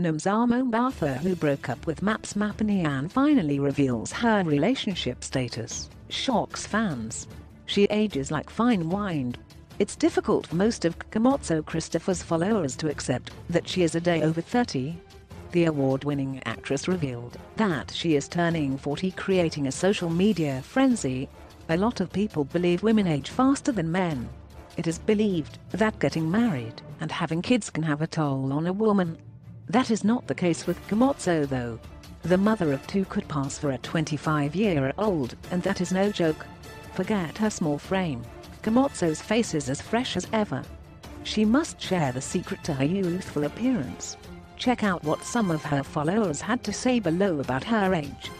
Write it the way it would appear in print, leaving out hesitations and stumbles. Nomzamo Mbatha, who broke up with Maps Maponyane, finally reveals her relationship status. Shocks fans. She ages like fine wine. It's difficult for most of Kgomotso Christopher's followers to accept that she is a day over 30. The award-winning actress revealed that she is turning 40, creating a social media frenzy. A lot of people believe women age faster than men. It is believed that getting married and having kids can have a toll on a woman. That is not the case with Kgomotso, though. The mother of two could pass for a 25-year-old, and that is no joke. Forget her small frame, Kgomotso's face is as fresh as ever. She must share the secret to her youthful appearance. Check out what some of her followers had to say below about her age.